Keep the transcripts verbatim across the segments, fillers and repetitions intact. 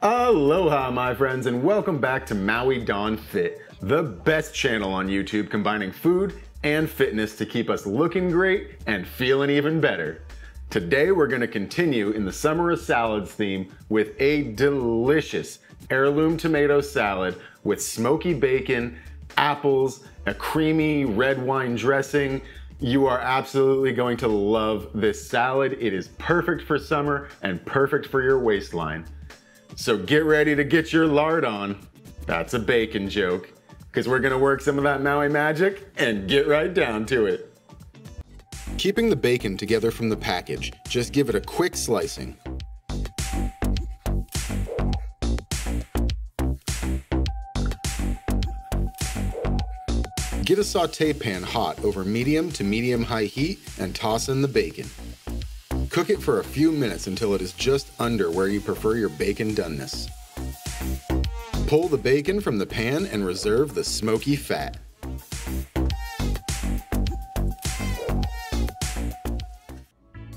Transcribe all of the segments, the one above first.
Aloha, my friends, and welcome back to Maui Don Fit, the best channel on YouTube combining food and fitness to keep us looking great and feeling even better. Today, we're gonna continue in the Summer of Salads theme with a delicious heirloom tomato salad with smoky bacon, apples, a creamy red wine dressing. You are absolutely going to love this salad. It is perfect for summer and perfect for your waistline. So get ready to get your lard on. That's a bacon joke, because we're gonna work some of that Maui magic and get right down to it. Keeping the bacon together from the package, just give it a quick slicing. Get a saute pan hot over medium to medium high heat and toss in the bacon. Cook it for a few minutes until it is just under where you prefer your bacon doneness. Pull the bacon from the pan and reserve the smoky fat.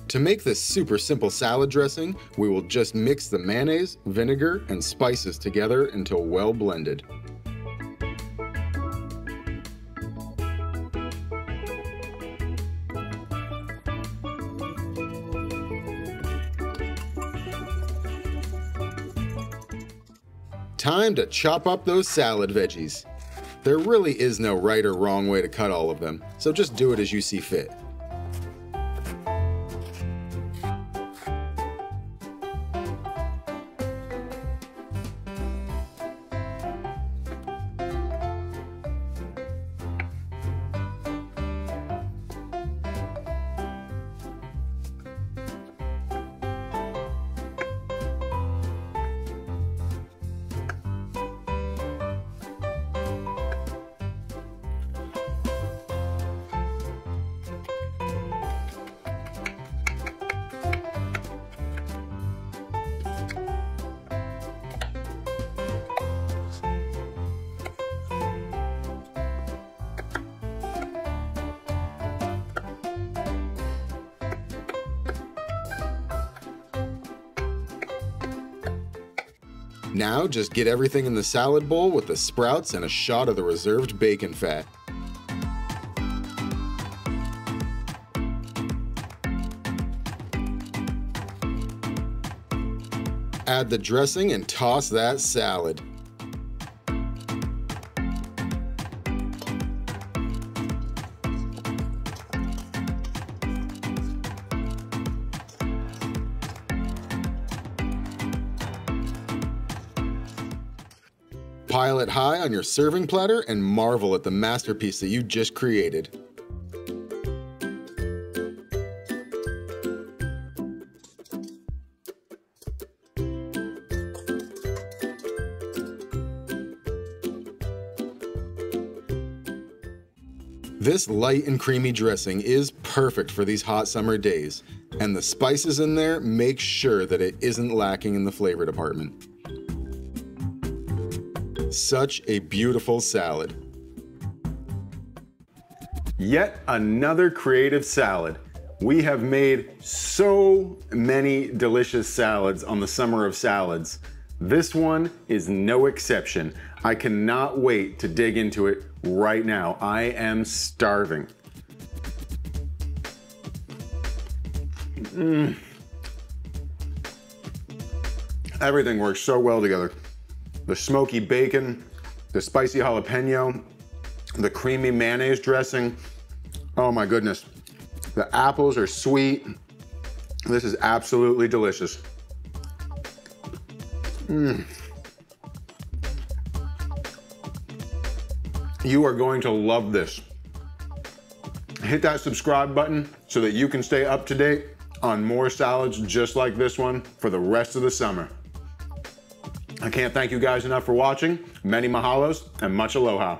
To make this super simple salad dressing, we will just mix the mayonnaise, vinegar, and spices together until well blended. Time to chop up those salad veggies. There really is no right or wrong way to cut all of them, so just do it as you see fit. Now just get everything in the salad bowl with the sprouts and a shot of the reserved bacon fat. Add the dressing and toss that salad. Pile it high on your serving platter and marvel at the masterpiece that you just created. This light and creamy dressing is perfect for these hot summer days, and the spices in there make sure that it isn't lacking in the flavor department. Such a beautiful salad. Yet another creative salad. We have made so many delicious salads on the Summer of Salads. This one is no exception. I cannot wait to dig into it right now. I am starving. Mm. Everything works so well together. The smoky bacon, the spicy jalapeno, the creamy mayonnaise dressing. Oh my goodness. The apples are sweet. This is absolutely delicious. Mm. You are going to love this. Hit that subscribe button so that you can stay up to date on more salads just like this one for the rest of the summer. I can't thank you guys enough for watching. Many mahalos and much aloha.